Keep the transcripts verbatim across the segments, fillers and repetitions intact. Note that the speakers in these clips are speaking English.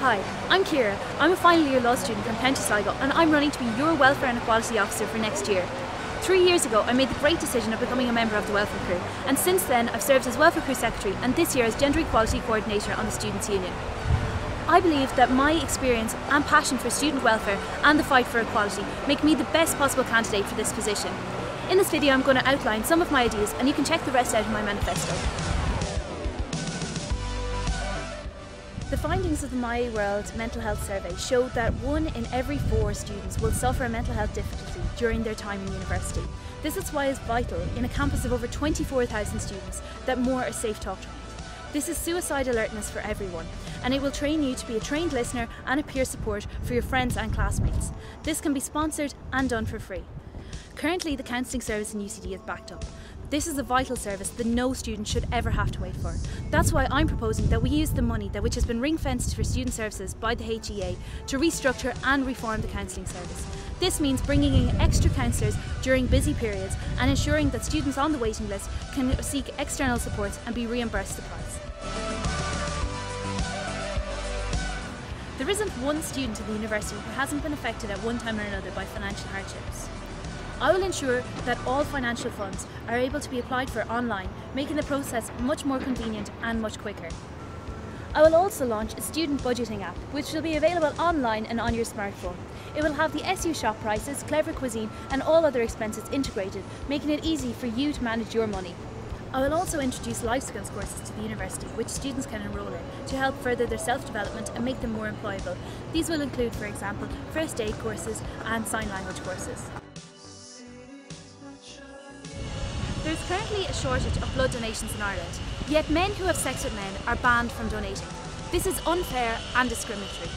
Hi, I'm Ciara. I'm a final year law student from Pentecostaligo and I'm running to be your Welfare and Equality Officer for next year. Three years ago I made the great decision of becoming a member of the Welfare Crew, and since then I've served as Welfare Crew Secretary and this year as Gender Equality Coordinator on the Students' Union. I believe that my experience and passion for student welfare and the fight for equality make me the best possible candidate for this position. In this video I'm going to outline some of my ideas and you can check the rest out in my manifesto. The findings of the My World Mental Health Survey showed that one in every four students will suffer a mental health difficulty during their time in university. This is why it's vital in a campus of over twenty-four thousand students that more are safe talk trained. This is suicide alertness for everyone, and it will train you to be a trained listener and a peer support for your friends and classmates. This can be sponsored and done for free. Currently the counselling service in U C D is backed up. This is a vital service that no student should ever have to wait for. That's why I'm proposing that we use the money that which has been ring-fenced for student services by the H E A to restructure and reform the counselling service. This means bringing in extra counsellors during busy periods and ensuring that students on the waiting list can seek external supports and be reimbursed the price. There isn't one student in the university who hasn't been affected at one time or another by financial hardships. I will ensure that all financial funds are able to be applied for online, making the process much more convenient and much quicker. I will also launch a student budgeting app, which will be available online and on your smartphone. It will have the S U shop prices, clever cuisine and all other expenses integrated, making it easy for you to manage your money. I will also introduce life skills courses to the university, which students can enrol in, to help further their self-development and make them more employable. These will include, for example, first aid courses and sign language courses. There is currently a shortage of blood donations in Ireland, yet men who have sex with men are banned from donating. This is unfair and discriminatory.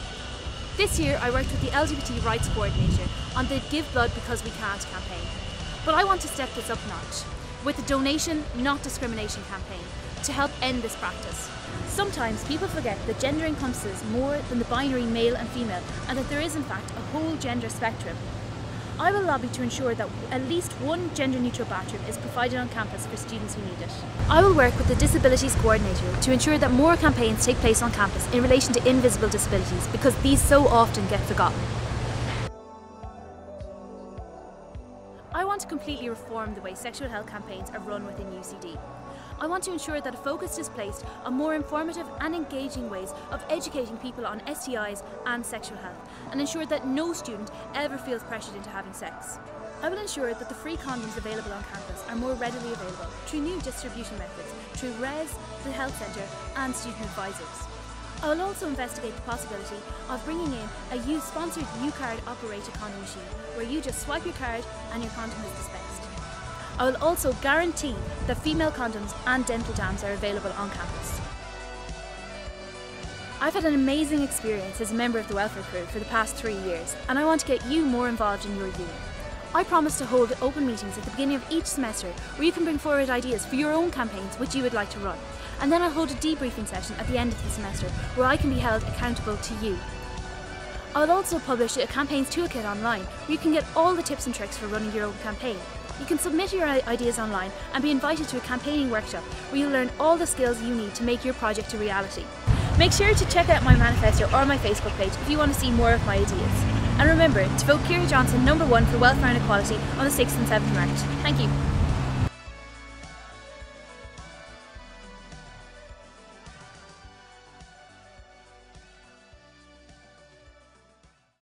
This year I worked with the L G B T rights coordinator on the Give Blood Because We Can't campaign. But I want to step this up a notch with the Donation Not Discrimination campaign to help end this practice. Sometimes people forget that gender encompasses more than the binary male and female and that there is in fact a whole gender spectrum. I will lobby to ensure that at least one gender-neutral bathroom is provided on campus for students who need it. I will work with the Disabilities Coordinator to ensure that more campaigns take place on campus in relation to invisible disabilities, because these so often get forgotten. I want to completely reform the way sexual health campaigns are run within U C D. I want to ensure that a focus is placed on more informative and engaging ways of educating people on S T Is and sexual health, and ensure that no student ever feels pressured into having sex. I will ensure that the free condoms available on campus are more readily available through new distribution methods, through Res, the Health Centre and student advisors. I will also investigate the possibility of bringing in a youth-sponsored UCard operated condom machine, where you just swipe your card and your condom is dispensed. I will also guarantee that female condoms and dental dams are available on campus. I've had an amazing experience as a member of the Welfare Crew for the past three years and I want to get you more involved in your union. I promise to hold open meetings at the beginning of each semester where you can bring forward ideas for your own campaigns which you would like to run, and then I'll hold a debriefing session at the end of the semester where I can be held accountable to you. I'll also publish a campaigns toolkit online where you can get all the tips and tricks for running your own campaign. You can submit your ideas online and be invited to a campaigning workshop where you'll learn all the skills you need to make your project a reality. Make sure to check out my manifesto or my Facebook page if you want to see more of my ideas. And remember to vote Ciara Johnson number one for Welfare and Equality on the sixth and seventh of March. Thank you.